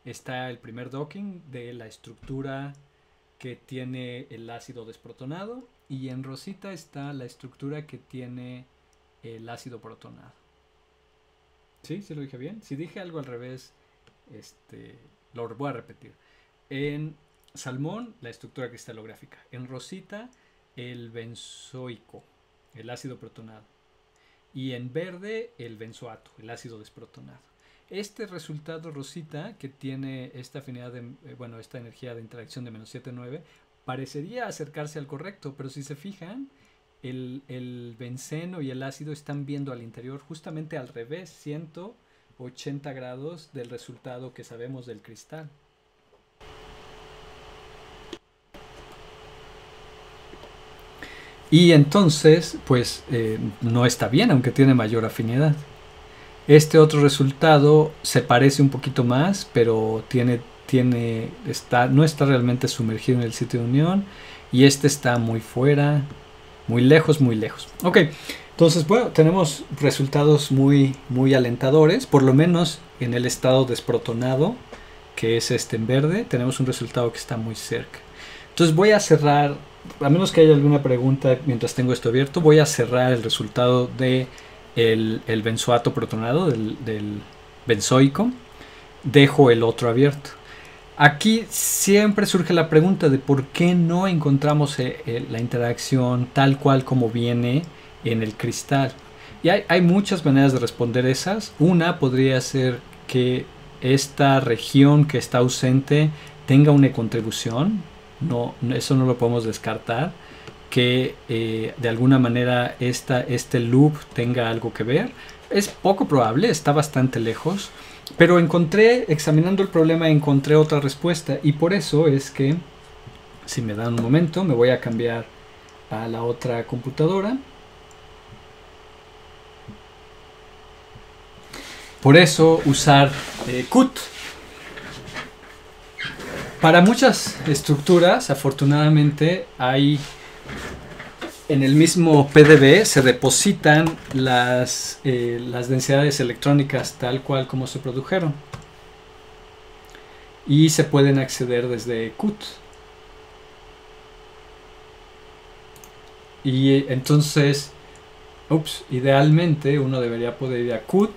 está el primer docking de la estructura que tiene el ácido desprotonado, y en rosita está la estructura que tiene el ácido protonado. ¿Sí? ¿Sí lo dije bien? Si dije algo al revés, lo voy a repetir. En salmón, la estructura cristalográfica. En rosita, el benzoico, el ácido protonado. Y en verde, el benzoato, el ácido desprotonado. Este resultado rosita, que tiene esta afinidad de, bueno, esta energía de interacción de menos 7,9, parecería acercarse al correcto, pero si se fijan, el benceno y el ácido están viendo al interior, justamente al revés, 180 grados del resultado que sabemos del cristal. Y entonces, pues, no está bien, aunque tiene mayor afinidad. Este otro resultado se parece un poquito más, pero no está realmente sumergido en el sitio de unión. Y este está muy fuera, muy lejos. Ok, entonces, bueno, tenemos resultados muy alentadores, por lo menos en el estado desprotonado, que es este en verde, tenemos un resultado que está muy cerca. Entonces voy a cerrar, a menos que haya alguna pregunta mientras tengo esto abierto, voy a cerrar el resultado de... El benzoato protonado del benzoico. Dejo el otro abierto. Aquí siempre surge la pregunta de por qué no encontramos la interacción tal cual como viene en el cristal, y hay muchas maneras de responder esas. Una podría ser que esta región que está ausente tenga una contribución, eso no lo podemos descartar, que de alguna manera este loop tenga algo que ver. Es poco probable, está bastante lejos, pero examinando el problema, encontré otra respuesta, y por eso es que, si me dan un momento, me voy a cambiar a la otra computadora. Por eso usar COOT. Para muchas estructuras, afortunadamente, en el mismo PDB se depositan las densidades electrónicas tal cual como se produjeron, y se pueden acceder desde COOT. Y entonces, idealmente uno debería poder ir a COOT,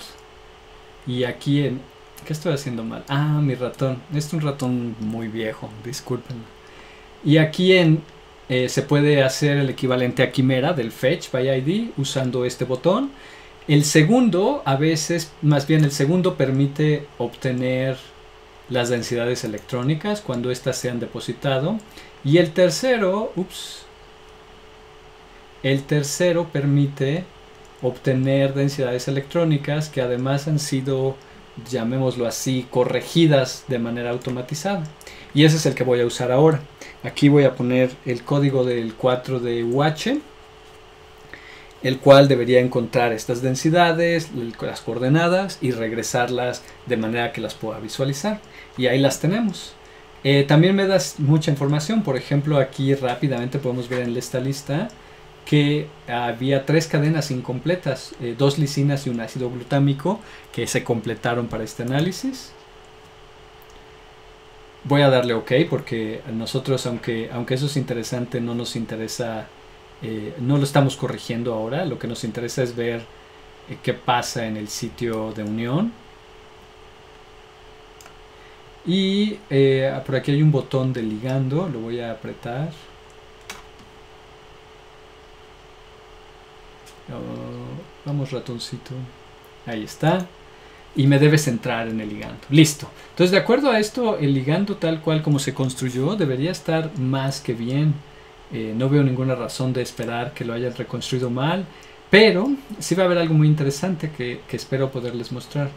y aquí ¿qué estoy haciendo mal? Ah, mi ratón. Es un ratón muy viejo, discúlpenme. Y aquí se puede hacer el equivalente a Chimera del Fetch by ID usando este botón. El segundo permite obtener las densidades electrónicas cuando éstas se han depositado, y el tercero permite obtener densidades electrónicas que además han sido, llamémoslo así, corregidas de manera automatizada. Y ese es el que voy a usar ahora. Aquí voy a poner el código del 4DUH, el cual debería encontrar estas densidades, las coordenadas y regresarlas de manera que las pueda visualizar. Y ahí las tenemos. También me das mucha información. Por ejemplo, aquí rápidamente podemos ver en esta lista que había 3 cadenas incompletas, 2 lisinas y un ácido glutámico que se completaron para este análisis. Voy a darle OK porque a nosotros, aunque eso es interesante, no nos interesa, no lo estamos corrigiendo ahora. Lo que nos interesa es ver qué pasa en el sitio de unión. Y por aquí hay un botón de ligando, lo voy a apretar. Oh, vamos ratoncito, ahí está, y me debes entrar en el ligando, listo. Entonces, de acuerdo a esto, el ligando tal cual como se construyó debería estar más que bien. No veo ninguna razón de esperar que lo hayan reconstruido mal, pero sí va a haber algo muy interesante que espero poderles mostrar.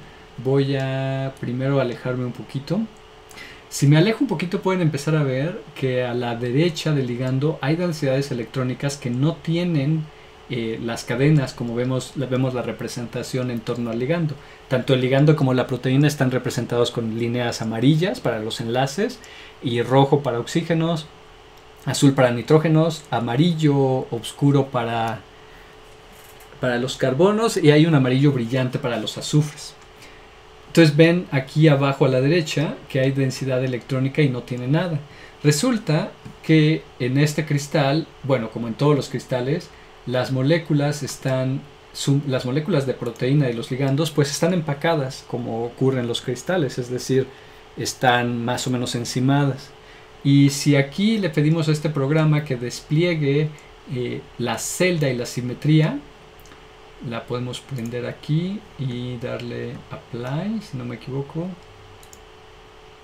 Voy a primero alejarme un poquito. Si me alejo un poquito pueden empezar a ver que a la derecha del ligando hay densidades electrónicas que no tienen las cadenas, como vemos la representación en torno al ligando. Tanto el ligando como la proteína están representados con líneas amarillas para los enlaces y rojo para oxígenos, azul para nitrógenos, amarillo oscuro para los carbonos y hay un amarillo brillante para los azufres. Entonces ven aquí abajo a la derecha que hay densidad electrónica y no tiene nada. Resulta que en este cristal, bueno, como en todos los cristales, las moléculas de proteína y los ligandos pues están empacadas como ocurre en los cristales, es decir, están más o menos enzimadas. Y si aquí le pedimos a este programa que despliegue la celda y la simetría, la podemos prender aquí y darle apply, si no me equivoco.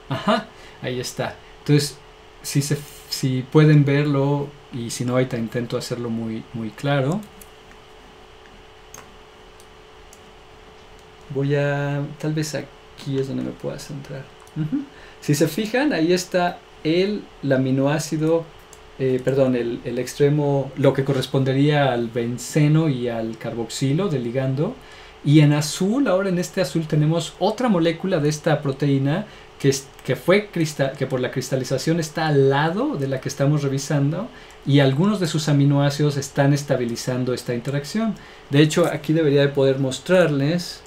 Ajá, ahí está. Entonces, si pueden verlo, y si no, ahorita intento hacerlo muy claro. Tal vez aquí es donde me pueda centrar. Si se fijan, ahí está el aminoácido, perdón, el extremo, lo que correspondería al benceno y al carboxilo del ligando. Y en azul, ahora en este azul tenemos otra molécula de esta proteína que por la cristalización está al lado de la que estamos revisando y algunos de sus aminoácidos están estabilizando esta interacción. De hecho, aquí debería de poder mostrarles.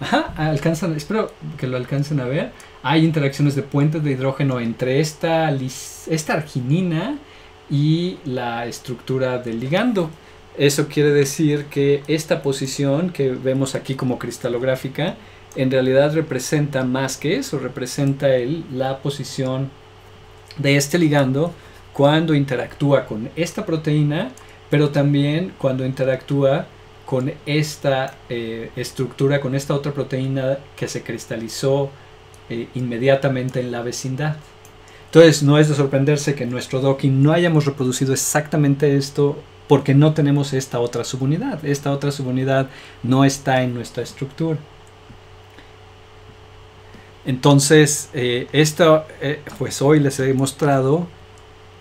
Ajá, espero que lo alcancen a ver. Hay interacciones de puentes de hidrógeno entre esta arginina y la estructura del ligando. Eso quiere decir que esta posición que vemos aquí como cristalográfica en realidad representa más que eso, representa la posición de este ligando cuando interactúa con esta proteína, pero también cuando interactúa con esta estructura, con esta otra proteína que se cristalizó inmediatamente en la vecindad. Entonces no es de sorprenderse que en nuestro docking no hayamos reproducido exactamente esto porque no tenemos esta otra subunidad. Esta otra subunidad no está en nuestra estructura. Entonces, pues hoy les he mostrado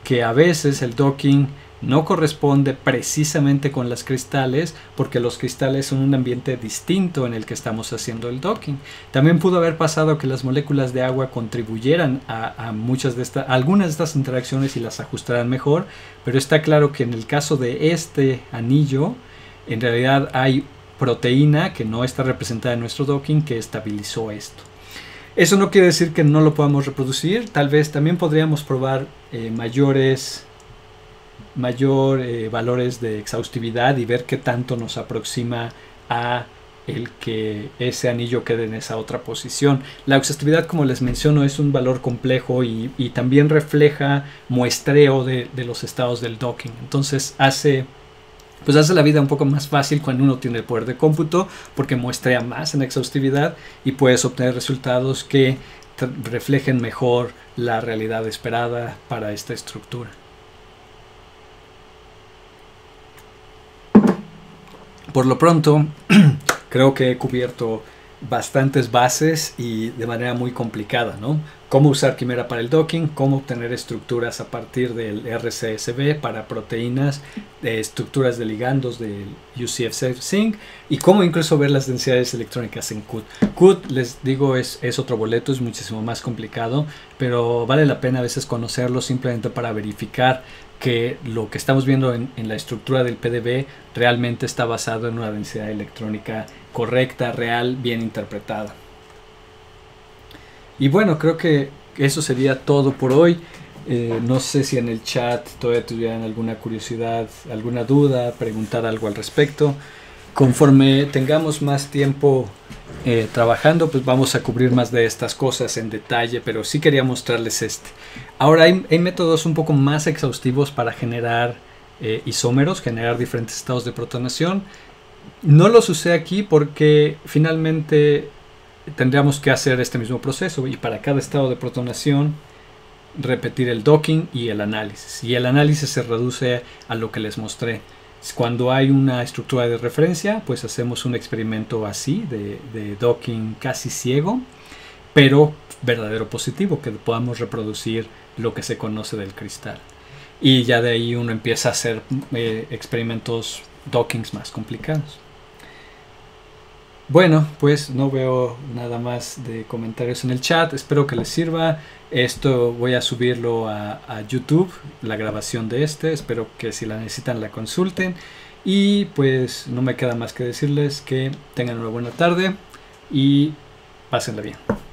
que a veces el docking no corresponde precisamente con los cristales, porque los cristales son un ambiente distinto en el que estamos haciendo el docking. También pudo haber pasado que las moléculas de agua contribuyeran a algunas de estas interacciones y las ajustaran mejor, pero está claro que en el caso de este anillo, en realidad hay proteína que no está representada en nuestro docking que estabilizó esto. Eso no quiere decir que no lo podamos reproducir, tal vez también podríamos probar valores de exhaustividad y ver qué tanto nos aproxima a el que ese anillo quede en esa otra posición. La exhaustividad, como les menciono, es un valor complejo y también refleja muestreo de los estados del docking. Entonces hace la vida un poco más fácil cuando uno tiene el poder de cómputo, porque muestrea más en exhaustividad y puedes obtener resultados que reflejen mejor la realidad esperada para esta estructura. Por lo pronto, creo que he cubierto bastantes bases y de manera muy complicada, ¿no? Cómo usar Chimera para el docking, cómo obtener estructuras a partir del RCSB para proteínas, estructuras de ligandos del UCSF ZINC y cómo incluso ver las densidades electrónicas en COOT. COOT, les digo, es otro boleto, es muchísimo más complicado, pero vale la pena a veces conocerlo simplemente para verificar que lo que estamos viendo en la estructura del PDB realmente está basado en una densidad electrónica correcta, real, bien interpretada. Y bueno, creo que eso sería todo por hoy. No sé si en el chat todavía tuvieran alguna curiosidad, alguna duda, preguntar algo al respecto. Conforme tengamos más tiempo trabajando, pues vamos a cubrir más de estas cosas en detalle, pero sí quería mostrarles este. Ahora hay métodos un poco más exhaustivos para generar isómeros, generar diferentes estados de protonación. No los usé aquí porque finalmente tendríamos que hacer este mismo proceso y para cada estado de protonación repetir el docking y el análisis. Y el análisis se reduce a lo que les mostré. Cuando hay una estructura de referencia, pues hacemos un experimento así de docking casi ciego, pero verdadero positivo, que podamos reproducir lo que se conoce del cristal. Y ya de ahí uno empieza a hacer experimentos dockings más complicados. Bueno, pues no veo nada más de comentarios en el chat. Espero que les sirva. Esto voy a subirlo a YouTube, la grabación de este. Espero que si la necesitan la consulten. Y pues no me queda más que decirles que tengan una buena tarde y pásenla bien.